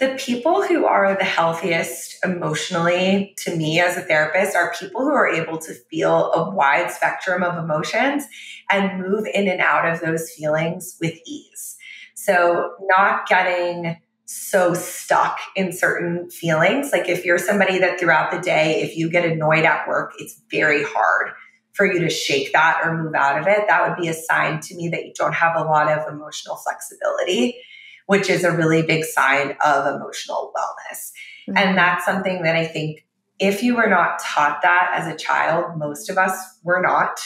The people who are the healthiest emotionally, to me as a therapist, are people who are able to feel a wide spectrum of emotions and move in and out of those feelings with ease. So not getting so stuck in certain feelings. Like if you're somebody that throughout the day, if you get annoyed at work, it's very hard for you to shake that or move out of it. That would be a sign to me that you don't have a lot of emotional flexibility, which is a really big sign of emotional wellness. Mm-hmm. And that's something that I think if you were not taught that as a child, most of us were not.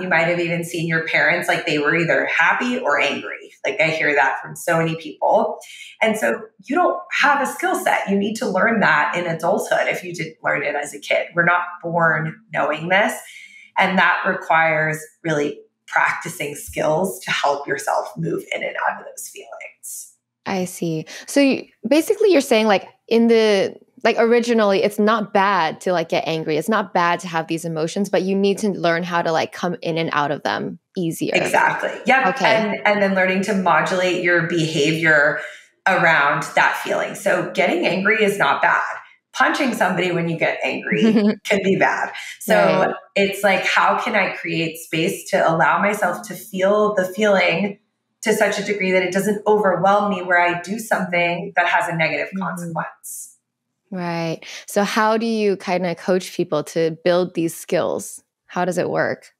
You might have even seen your parents, like they were either happy or angry. Like I hear that from so many people. And so you don't have a skill set. You need to learn that in adulthood if you didn't learn it as a kid. We're not born knowing this. And that requires really practicing skills to help yourself move in and out of those feelings. I see. So basically you're saying originally, it's not bad to get angry. It's not bad to have these emotions, but you need to learn how to come in and out of them easier. Exactly. Yep. Okay. And then learning to modulate your behavior around that feeling. So getting angry is not bad. Punching somebody when you get angry can be bad. So right. It's how can I create space to allow myself to feel the feeling to such a degree that it doesn't overwhelm me where I do something that has a negative consequence. Right. So how do you coach people to build these skills? How does it work?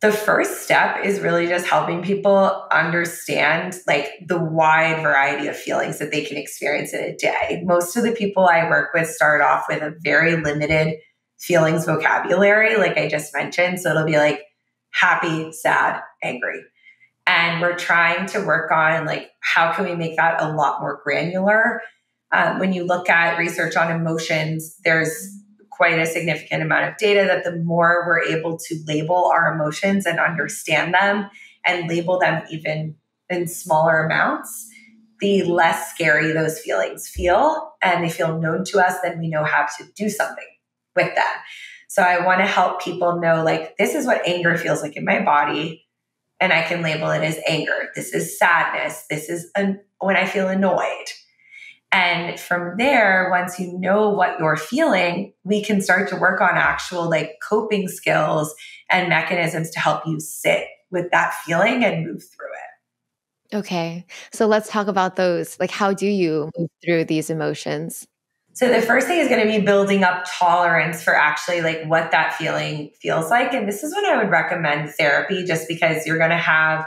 The first step is really just helping people understand the wide variety of feelings that they can experience in a day. Most of the people I work with start off with a very limited feelings vocabulary, like I just mentioned. So it'll be happy, sad, angry. And we're trying to work on how can we make that a lot more granular. When you look at research on emotions, there's quite a significant amount of data that the more we're able to label our emotions and understand them and label them even in smaller amounts, the less scary those feelings feel, and they feel known to us, then we know how to do something with them. So I want to help people know, this is what anger feels like in my body, and I can label it as anger. This is sadness. This is when I feel annoyed. And from there, once you know what you're feeling, we can start to work on actual coping skills and mechanisms to help you sit with that feeling and move through it. Okay. So let's talk about those. How do you move through these emotions? So the first thing is going to be building up tolerance for actually what that feeling feels like. And this is when I would recommend therapy, just because you're going to have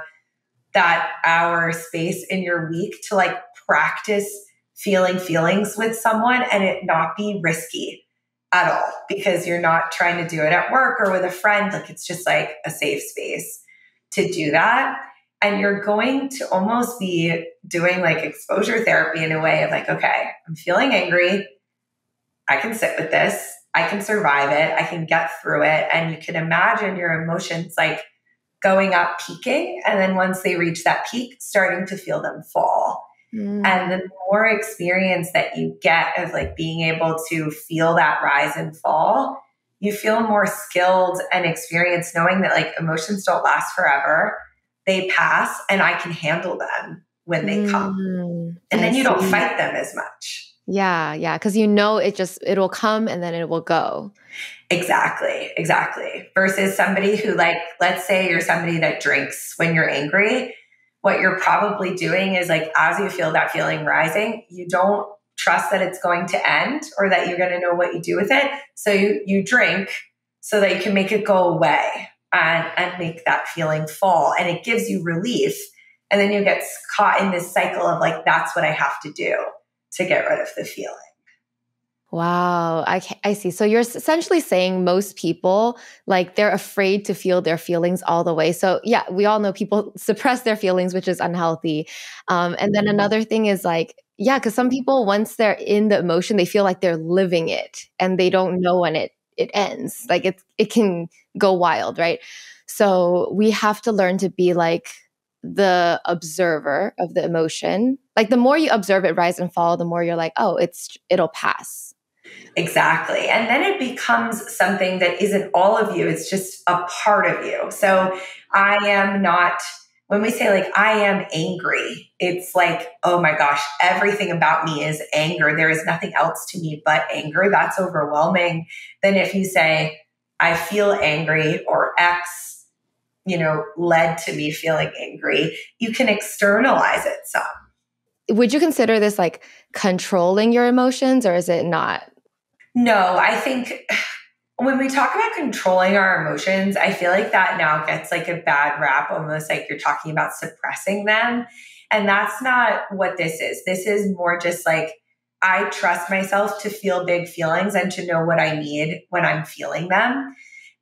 that hour space in your week to practice feeling feelings with someone, and it not be risky at all, because you're not trying to do it at work or with a friend. It's just a safe space to do that. And you're going to almost be doing exposure therapy in a way of okay, I'm feeling angry. I can sit with this. I can survive it. I can get through it. And you can imagine your emotions going up, peaking. And then once they reach that peak, starting to feel them fall. And the more experience that you get of being able to feel that rise and fall, you feel more skilled and experienced knowing that emotions don't last forever. They pass, and I can handle them when they come. And then you don't fight them as much. Yeah. Yeah. Cause it will come and then it will go. Exactly. Exactly. Versus somebody who let's say you're somebody that drinks when you're angry. What you're probably doing is as you feel that feeling rising, you don't trust that it's going to end or that you're going to know what you do with it. So you drink so that you can make it go away and make that feeling fall. And it gives you relief. And then you get caught in this cycle of that's what I have to do to get rid of the feeling. Wow. I see. So you're essentially saying most people, they're afraid to feel their feelings all the way. So yeah, we all know people suppress their feelings, which is unhealthy. And then another thing is because some people, once they're in the emotion, they feel like they're living it and they don't know when it ends. It can go wild, right? So we have to learn to be the observer of the emotion. The more you observe it rise and fall, the more you're oh, it'll pass. Exactly. And then it becomes something that isn't all of you. It's just a part of you. So I am not when we say like, I am angry, it's like, oh my gosh, everything about me is anger. There is nothing else to me but anger. That's overwhelming. Then if you say, I feel angry, or X, you know, led to me feeling angry, you can externalize it some. Would you consider this like controlling your emotions, or is it not? No, I think when we talk about controlling our emotions, I feel like that now gets like a bad rap, almost like you're talking about suppressing them. And that's not what this is. This is more just like, I trust myself to feel big feelings and to know what I need when I'm feeling them.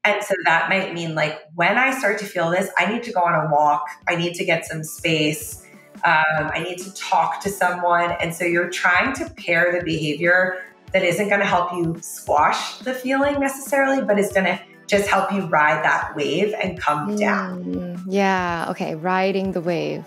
And so that might mean like, when I start to feel this, I need to go on a walk. I need to get some space. I need to talk to someone. And so you're trying to pair the behavior that isn't going to help you squash the feeling necessarily, but is going to just help you ride that wave and come down. Yeah. Okay. Riding the wave.